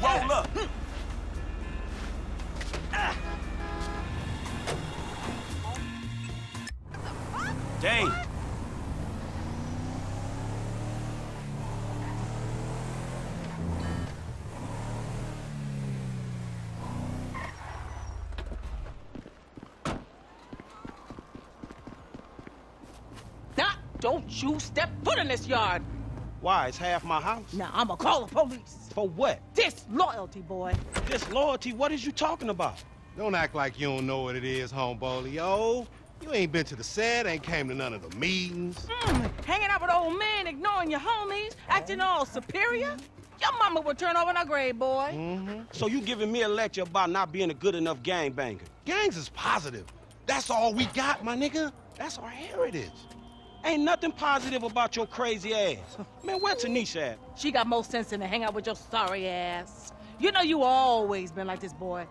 Hey, roll up. Dang. Don't you step foot in this yard! Why? It's half my house. Now, I'ma call the police. For what? Disloyalty, boy. Disloyalty? What is you talking about? Don't act like you don't know what it is, hombolio. You ain't been to the set, ain't came to none of the meetings. Hanging out with old men, ignoring your homies, acting all superior? Your mama would turn over in her grave, boy. So you giving me a lecture about not being a good enough gangbanger? Gangs is positive. That's all we got, my nigga. That's our heritage. Ain't nothing positive about your crazy ass. Man, where Tanisha at? She got more sense than to hang out with your sorry ass. You know you always been like this, boy.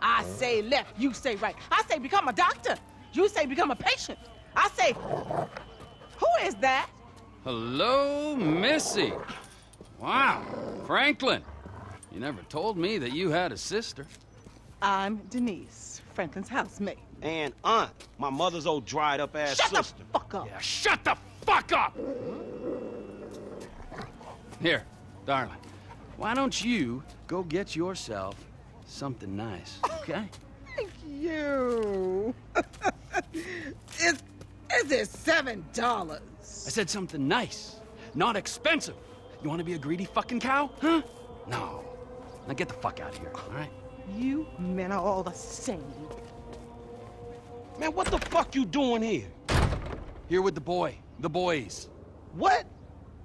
I say left, you say right. I say become a doctor. You say become a patient. I say, who is that? Hello, Missy. Wow, Franklin. You never told me that you had a sister. I'm Denise, Franklin's housemate. And aunt, my mother's old dried-up ass sister. Shut the fuck up! Yeah, shut the fuck up! Here, darling, why don't you go get yourself something nice, okay? Thank you. Is it $7? I said something nice, not expensive. You want to be a greedy fucking cow, huh? No. Now get the fuck out of here, all right? You men are all the same. Man, what the fuck you doing here? Here with the boys. What?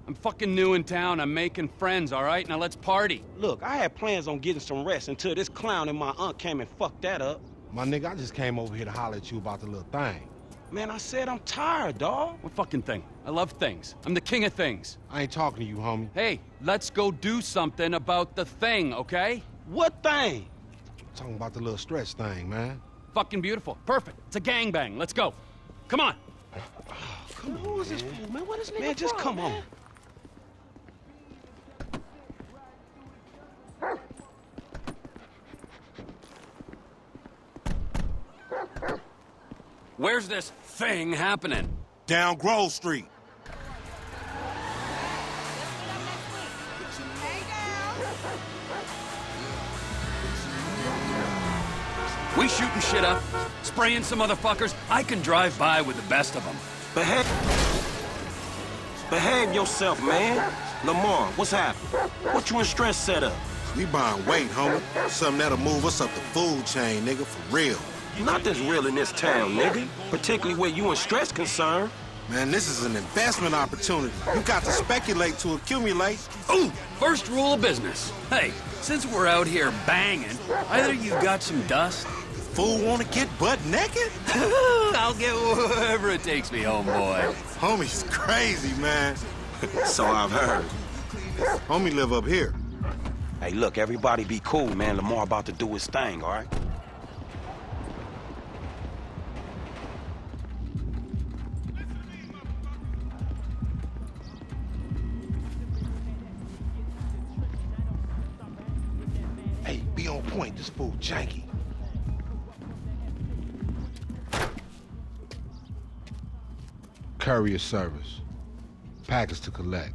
I'm fucking new in town. I'm making friends, all right? Now let's party. Look, I had plans on getting some rest until this clown and my aunt came and fucked that up. My nigga, I just came over here to holler at you about the little thing. Man, I said I'm tired, dawg. What fucking thing? I love things. I'm the king of things. I ain't talking to you, homie. Hey, let's go do something about the thing, okay? What thing? I'm talking about the little stretch thing, man. Fucking beautiful. Perfect. It's a gangbang. Let's go. Come on. Oh, come on. Who is this fool, man? What is this nigga from? Man, just come on. Where's this thing happening? Down Grove Street. We shooting shit up, spraying some motherfuckers. I can drive by with the best of them. Behave yourself, man. Lamar, what's happening? What you in stress set up? We buying weight, homie. Something that'll move us up the food chain, nigga, for real. Nothing's real in this town, nigga. Particularly where you in stress concerned. Man, this is an investment opportunity. You got to speculate to accumulate. Ooh, first rule of business. Hey, since we're out here banging, either you got some dust. Fool wanna get butt naked? I'll get wherever it takes me, homeboy. Homie's crazy, man. So I've heard. Homie live up here. Hey, look, everybody be cool, man. Lamar about to do his thing, all right? Hey, be on point, this fool janky. Courier service. Package to collect.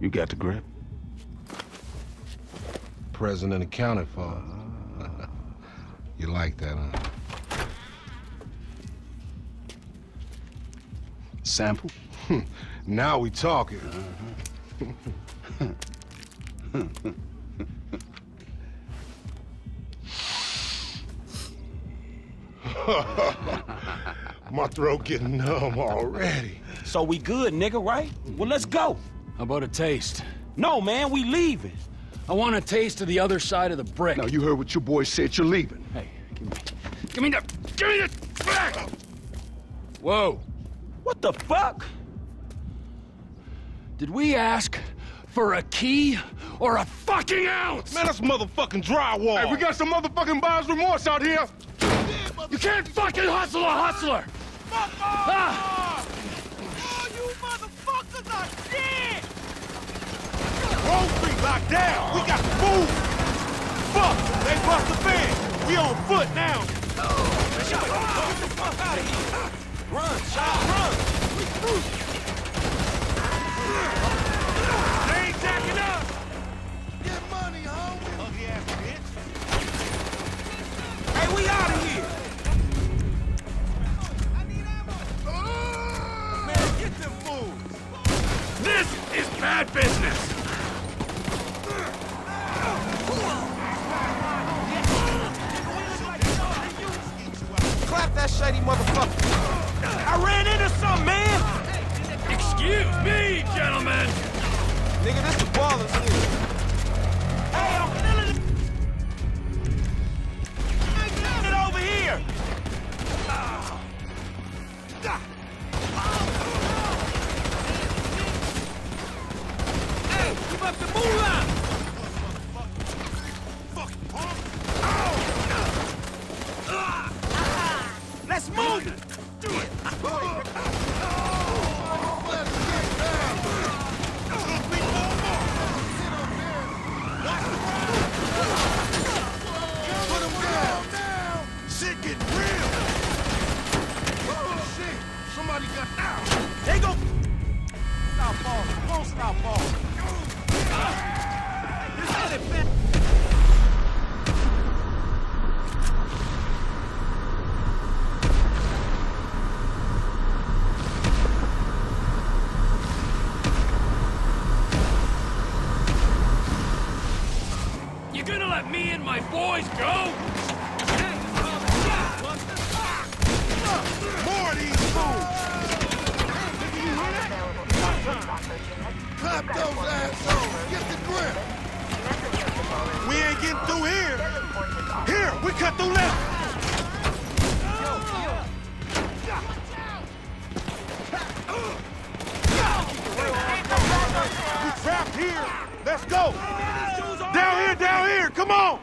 You got the grip? Present and accounted for. You like that, huh? Sample? Now we talking. My throat getting numb already. So we good, nigga, right? Well, let's go. How about a taste? No, man, we leaving. I want a taste of the other side of the brick. Now, you heard what your boy said. You're leaving. Hey, give me the back! Whoa. What the fuck? Did we ask for a key or a fucking ounce? Man, that's motherfucking drywall. Hey, we got some motherfucking buyer's remorse out here. You can't fucking hustle a hustler! Fuck off! All you motherfuckers are dead! Roll locked down. We got to move. Fuck, they bust the fence. We on foot now. Shut up. Get the fuck out of here. Run, child, run. We through. They ain't jacking up. Get money, homie. Ugly ass bitch. Hey, we out of here. I need ammo. Man, get them fools. This is bad business. That shady motherfucker. I ran into some man. Excuse me, gentlemen. Nigga, this is ballers here. Hey, I'm killing it. Get it over here. Hey, keep up the moolah. Fucking punk. Let's move! Do it! Put him down! Shit getting real! Oh shit! Somebody got out! They go! Stop falling! Won't stop falling! This is it, man! Me and my boys go! More of these fools! Clap those assholes! Get the grip! We ain't getting through here! Here! We cut through left! We trapped here! Let's go! Down here, come on!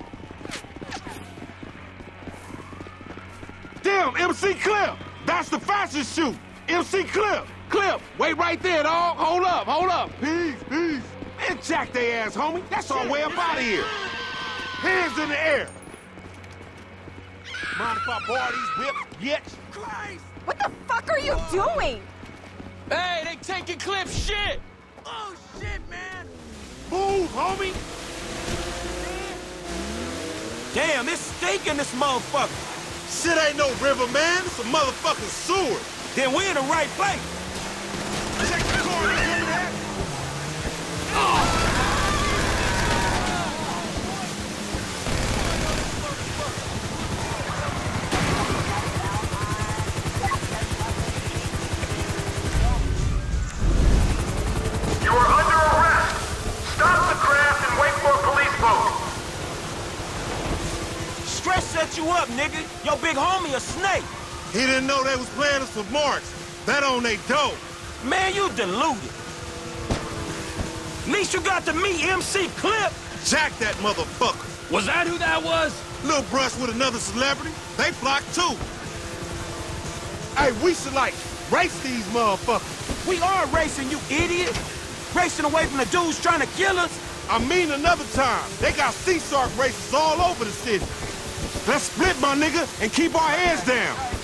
Damn, MC Clip! That's the fastest shoot! MC Clip! Clip! Wait right there, dog! Hold up, hold up! Peace, peace! And jack they ass, homie! That's our way up out of here! Hands in the air! Mind if I borrow these whips, bitch? Christ! What the fuck are you doing? Hey, they taking Clip's shit! Oh, shit, man! Move, homie! Damn, it's steak in this motherfucker. Shit ain't no river, man. It's a motherfucking sewer. Then we're in the right place. Check the corner, remember that? You are under arrest. Stop the craft and wait for a police boat. Stress set you up, nigga. Your big homie a snake. He didn't know they was playing us with marks. That on they dope. Man, you deluded. At least you got to meet MC Clip. Jack that motherfucker. Was that who that was? Little brush with another celebrity. They flocked too. Hey, we should, like, race these motherfuckers. We are racing, you idiot. Racing away from the dudes trying to kill us. I mean another time. They got sea shark races all over the city. Let's split, my nigga, and keep our heads down.